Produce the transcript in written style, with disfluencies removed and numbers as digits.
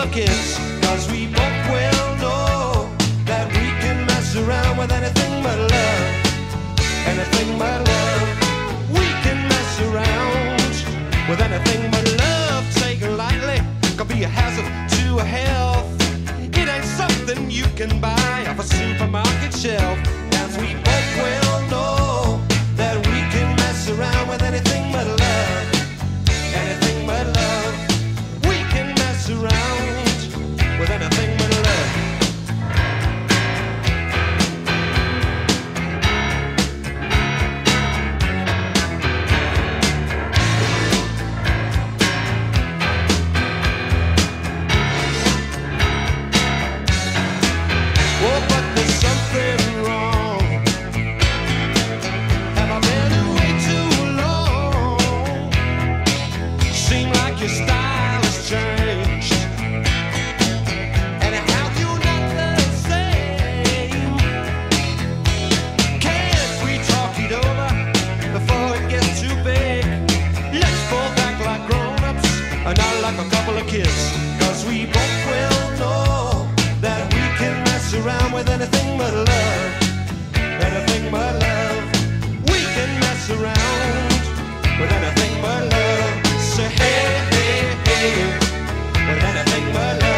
another kiss, cause we both well know that we can mess around with anything but love. Anything but love. We can mess around with anything but love. Taken lightly could be a hazard to health. It ain't something you can buy off a supermarket shelf. As we both well know that we can mess around with anything but love. Anything but love. We can mess around with anything but love. Kids, cause we both will know that we can mess around with anything but love. Anything but love. We can mess around with anything but love. So hey, hey, hey, with anything but love.